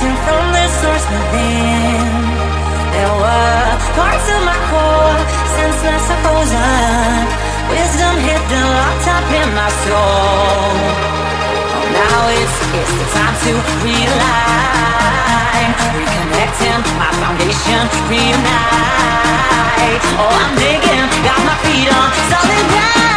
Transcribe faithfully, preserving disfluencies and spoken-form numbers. starting from the source within. There were parts of my core, senseless opposing, wisdom hidden, locked up in my soul. Oh, now it's, it's the time to realign, reconnecting, my foundation reunite. Oh, I'm digging, got my feet on solid ground.